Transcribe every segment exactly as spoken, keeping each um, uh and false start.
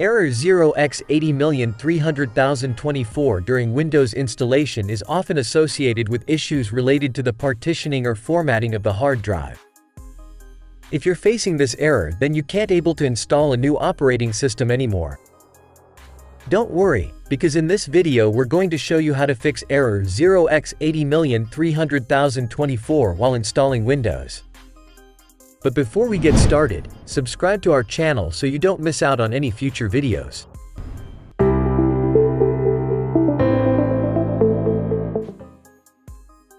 Error zero x eighty million three hundred thousand twenty-four during Windows installation is often associated with issues related to the partitioning or formatting of the hard drive. If you're facing this error, then you can't able to install a new operating system anymore. Don't worry, because in this video we're going to show you how to fix error zero x eighty million three hundred thousand twenty-four while installing Windows. But before we get started, subscribe to our channel so you don't miss out on any future videos.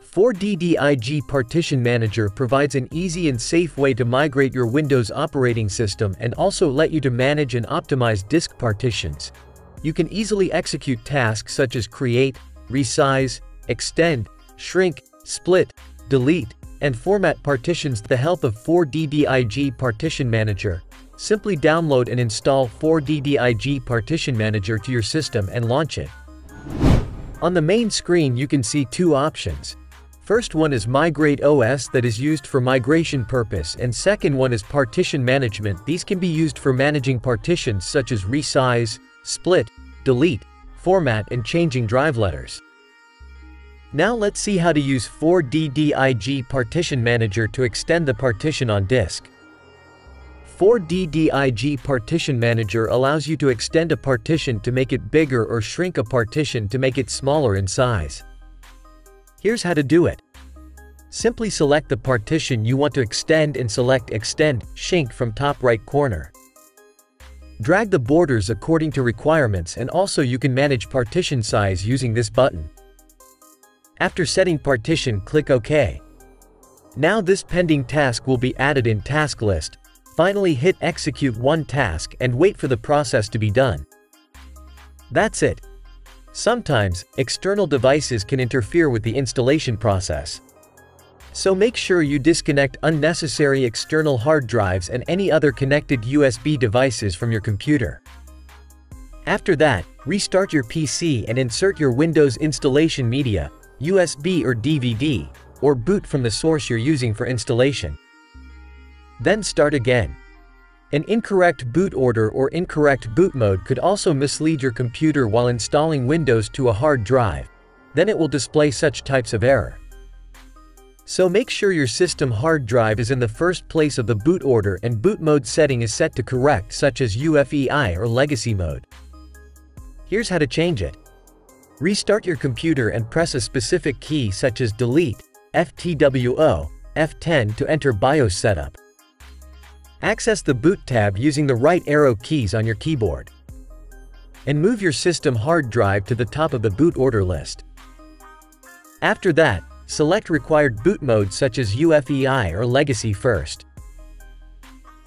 four D D I G Partition Manager provides an easy and safe way to migrate your Windows operating system and also let you to manage and optimize disk partitions. You can easily execute tasks such as create, resize, extend, shrink, split, delete, and format partitions with the help of four D D I G Partition Manager. Simply download and install four D D I G Partition Manager to your system and launch it. On the main screen you can see two options. First one is Migrate O S, that is used for migration purpose, and second one is Partition Management. These can be used for managing partitions such as resize, split, delete, format, and changing drive letters. Now let's see how to use four D D I G Partition Manager to extend the partition on disk. four D D I G Partition Manager allows you to extend a partition to make it bigger or shrink a partition to make it smaller in size. Here's how to do it. Simply select the partition you want to extend and select Extend, Shrink from top right corner. Drag the borders according to requirements, and also you can manage partition size using this button. After setting partition, click OK. Now this pending task will be added in task list. Finally hit execute one task and wait for the process to be done. That's it. Sometimes, external devices can interfere with the installation process. So make sure you disconnect unnecessary external hard drives and any other connected U S B devices from your computer. After that, restart your P C and insert your Windows installation media, U S B or D V D, or boot from the source you're using for installation. Then start again. An incorrect boot order or incorrect boot mode could also mislead your computer while installing Windows to a hard drive. Then it will display such types of error. So make sure your system hard drive is in the first place of the boot order and boot mode setting is set to correct, such as U E F I or legacy mode. Here's how to change it. Restart your computer and press a specific key such as Delete, F T W O, F ten to enter BIOS setup. Access the boot tab using the right arrow keys on your keyboard. And move your system hard drive to the top of the boot order list. After that, select required boot mode such as U E F I or legacy first.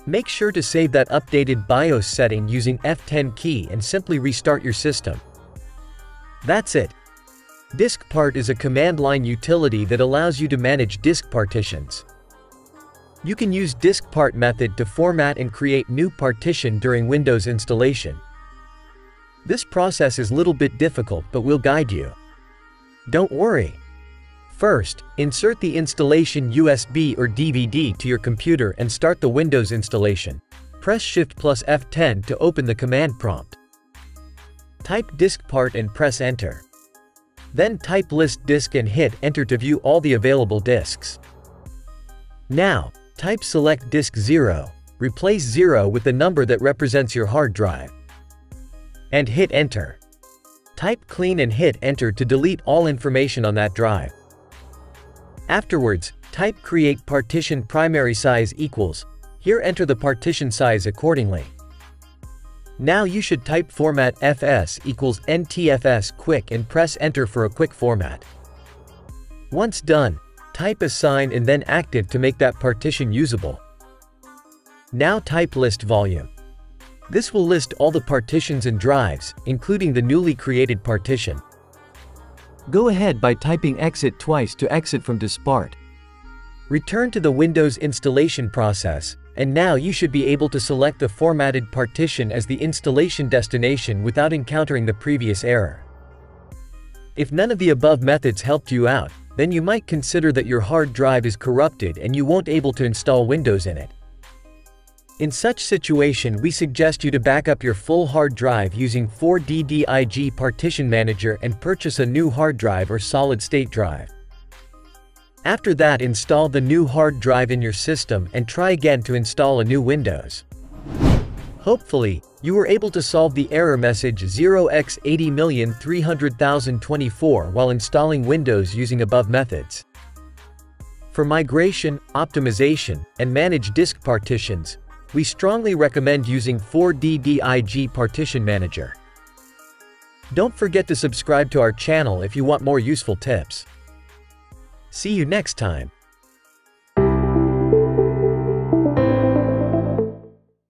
Make sure to save that updated BIOS setting using F ten key and simply restart your system. That's it. Diskpart is a command line utility that allows you to manage disk partitions. You can use Diskpart method to format and create new partition during Windows installation. This process is a little bit difficult, but we'll guide you. Don't worry. First, insert the installation U S B or D V D to your computer and start the Windows installation. Press Shift plus F ten to open the command prompt. Type Diskpart and press Enter. Then type list disk and hit Enter to view all the available disks. Now, type select disk zero, replace zero with the number that represents your hard drive, and hit Enter. Type clean and hit Enter to delete all information on that drive. Afterwards, type create partition primary size equals. Here enter the partition size accordingly. Now you should type format F S equals N T F S quick and press Enter for a quick format. Once done, type assign and then active to make that partition usable. Now type list volume. This will list all the partitions and drives, including the newly created partition. Go ahead by typing exit twice to exit from Diskpart. Return to the Windows installation process, and now you should be able to select the formatted partition as the installation destination without encountering the previous error. If none of the above methods helped you out, then you might consider that your hard drive is corrupted and you won't be able to install Windows in it. In such situation, we suggest you to back up your full hard drive using four D D I G Partition Manager and purchase a new hard drive or solid-state drive. After that, install the new hard drive in your system and try again to install a new Windows. Hopefully, you were able to solve the error message zero x eighty million three hundred thousand twenty-four while installing Windows using above methods. For migration, optimization, and manage disk partitions, we strongly recommend using four D D I G Partition Manager. Don't forget to subscribe to our channel if you want more useful tips. See you next time.